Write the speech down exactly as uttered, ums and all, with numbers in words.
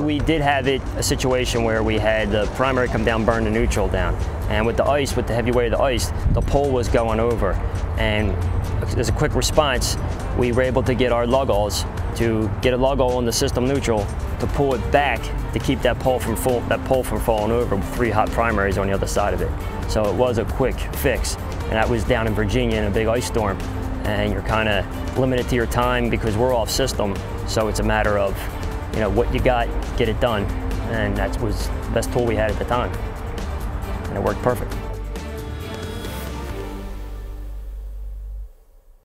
we did have it a situation where we had the primary come down, burn the neutral down, and with the ice, with the heavy weight of the ice, the pole was going over, and as a quick response, we were able to get our lug-alls to get a lug-all on the system neutral to pull it back to keep that pole from full, that pole from falling over with three hot primaries on the other side of it. So it was a quick fix, and that was down in Virginia in a big ice storm, and you're kind of limited to your time because we're off system, so it's a matter of, you know, what you got, get it done, and that was the best tool we had at the time, and it worked perfect.